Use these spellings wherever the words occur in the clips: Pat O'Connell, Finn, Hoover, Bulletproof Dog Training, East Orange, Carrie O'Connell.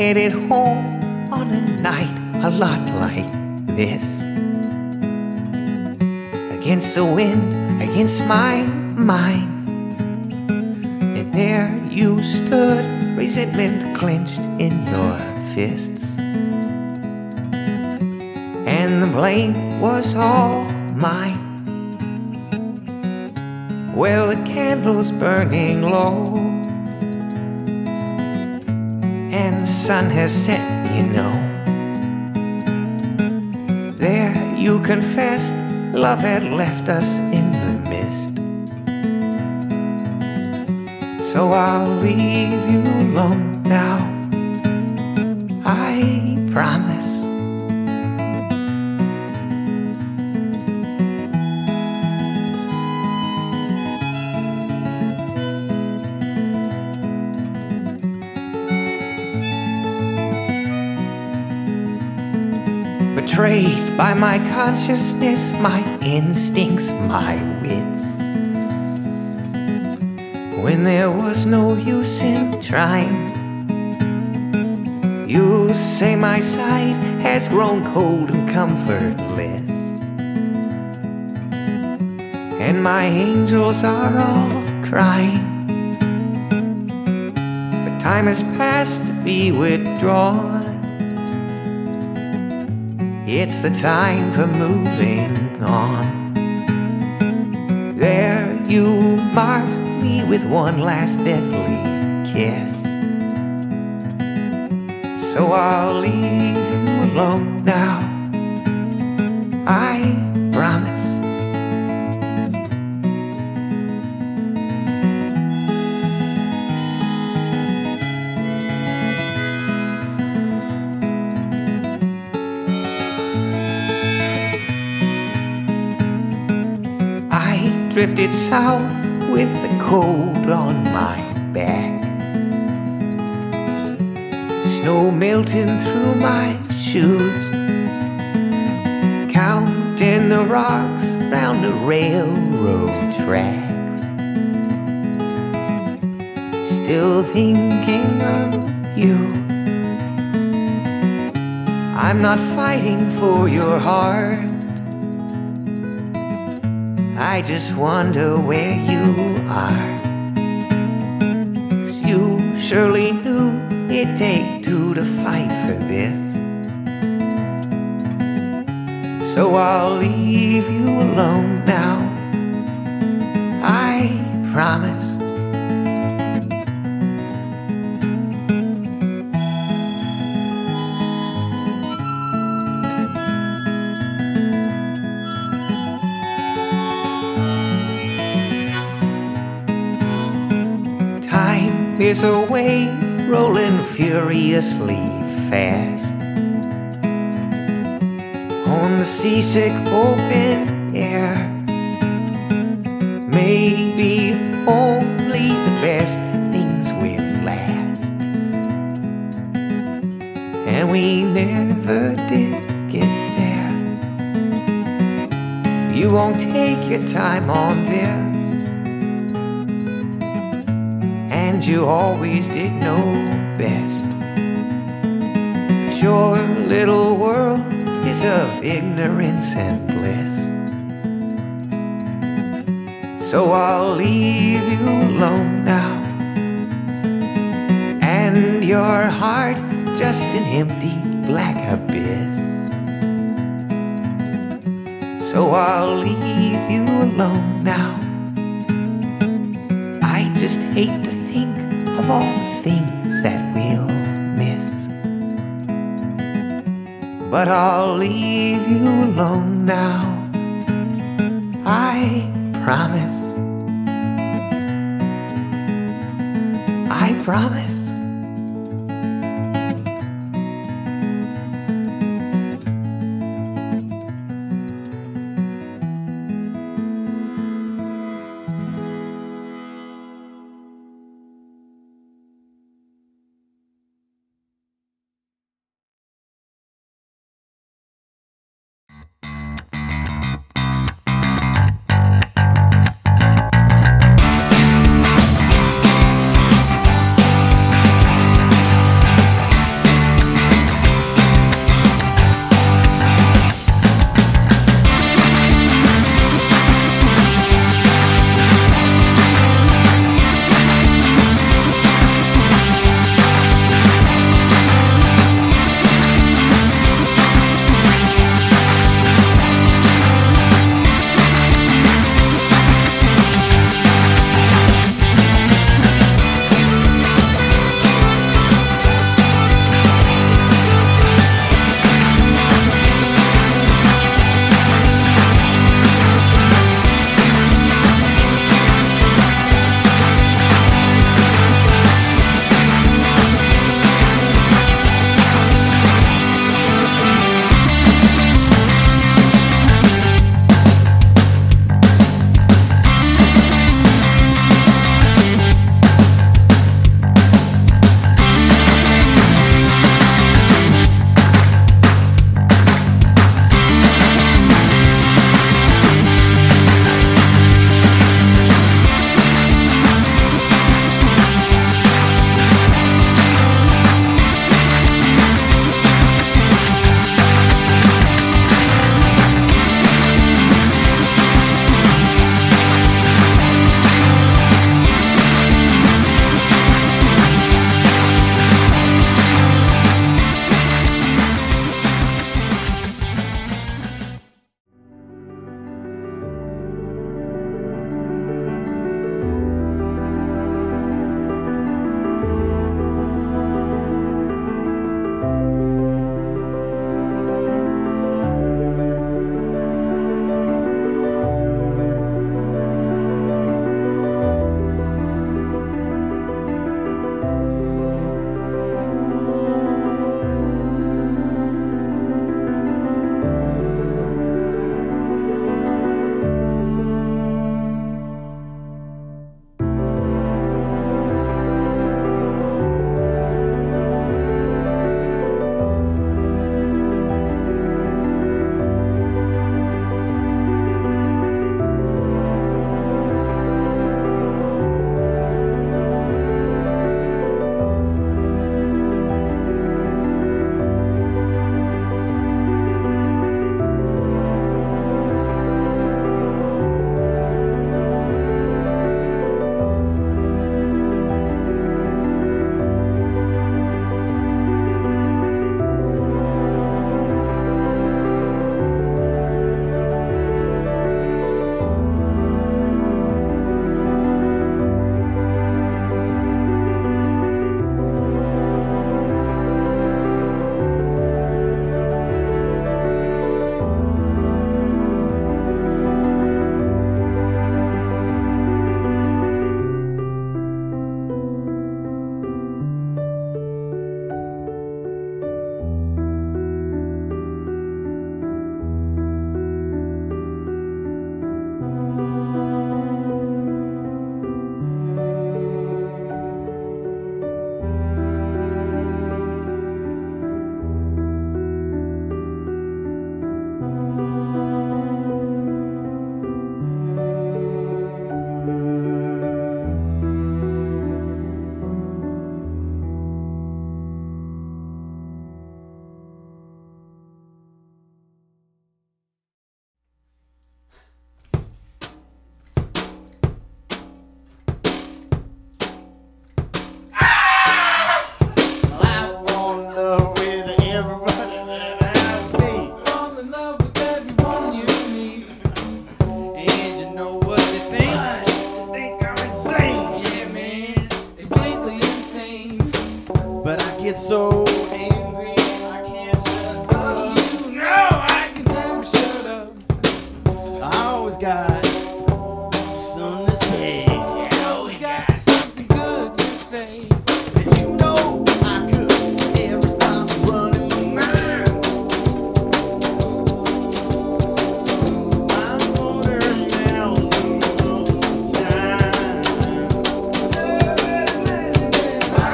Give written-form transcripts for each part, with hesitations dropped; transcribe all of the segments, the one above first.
headed home on a night a lot like this. Against the wind, against my mind, and there you stood, resentment clenched in your fists. And the blame was all mine. Well, the candle's burning low, and the sun has set, you know. There you confessed love had left us in the mist. So I'll leave you alone now, I promise. Betrayed by my consciousness, my instincts, my wits, when there was no use in trying. You say my side has grown cold and comfortless, and my angels are all crying. But time has passed to be withdrawn. It's the time for moving on. There you marked me with one last deathly kiss. So I'll leave you alone now, I promise. Drifted south with the cold on my back, snow melting through my shoes, counting the rocks round the railroad tracks, still thinking of you. I'm not fighting for your heart, I just wonder where you are. 'Cause you surely knew it'd take two to fight for this. So I'll leave you alone now, I promise. Is a wave rolling furiously fast on the seasick open air. Maybe only the best things will last, and we never did get there. You won't take your time on this, and you always did know best. But your little world is of ignorance and bliss. So I'll leave you alone now, and your heart just an empty black abyss. So I'll leave you alone now. I just hate to think of all the things that we'll miss. But I'll leave you alone now, I promise. I promise. get so angry, I can't shut up. You know I can never shut up. I always got something to say. I always got something good to say. And you know I could never stop running my mind. I'm gonna melt all the time.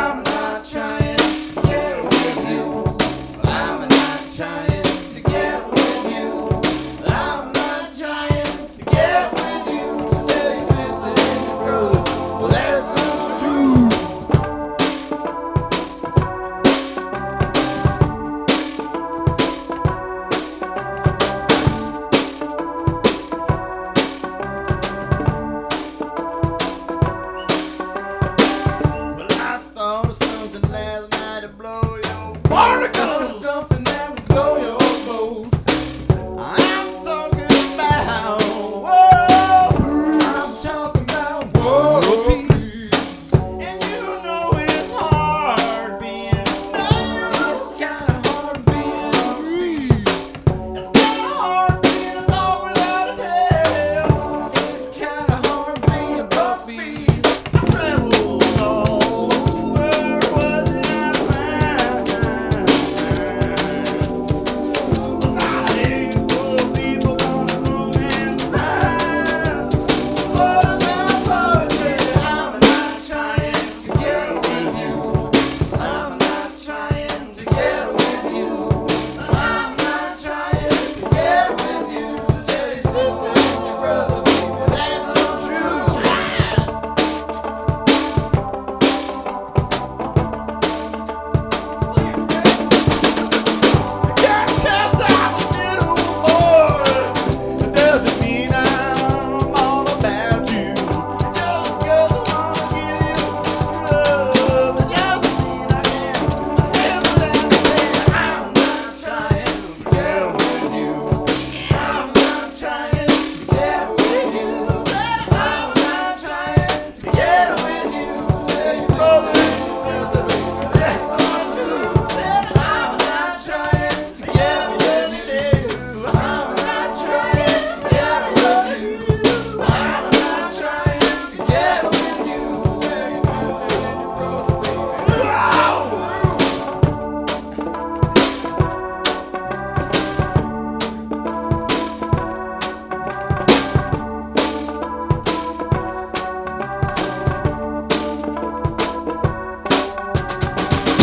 I'm not trying to get with you. I'm not trying to get with you. I'm not trying to get with you. To tell your sister and your brother, well, that's not true. Well, I thought of something last night to blow your particles. Something that would blow your boat. I'm talking about, whoa, I'm talking about world peace. And you know it's hard being a snail. It's kinda hard being a tree. It's kinda hard being a dog without a tail. It's kinda hard being a puppy. I traveled all over, what did I find? I think poor people wanna romance mine. What about poetry? I'm not trying to get with you. I'm not trying to get with you. I'm not trying to get with you. To tell your sister and your brother, baby, that's not true. Because I'm a little boy, it doesn't mean I'm all about you. Just because I wanna give you love, it doesn't mean I can ever let you say I'm not trying to get with you. I'm not trying to get with you. I'm not trying to get with you. Tell your brother and your brother, baby, that's not true. Said I'm not trying to get with you. I'm not trying to get with you. I'm not trying to get with you. Tell your brother and your brother, baby, that's not true.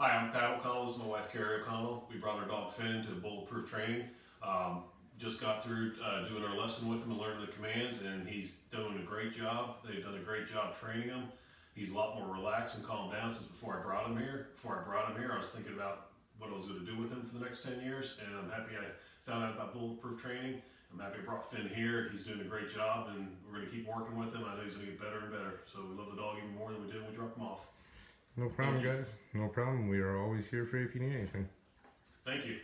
Hi, I'm Pat O'Connell. This is my wife, Carrie O'Connell. We brought our dog Finn to Bulletproof Training. Just got through doing our lesson with him and learning the commands, and he's doing a great job. They've done a great job training him. He's a lot more relaxed and calmed down since before I brought him here. I was thinking about what I was going to do with him for the next 10 years, and I'm happy I found out about Bulletproof Training. I'm happy I brought Finn here. He's doing a great job, and we're going to keep working with him. I know he's going to get better and better, so we love the dog even more than we did when we dropped him off. No problem, guys. No problem. We are always here for you if you need anything. Thank you.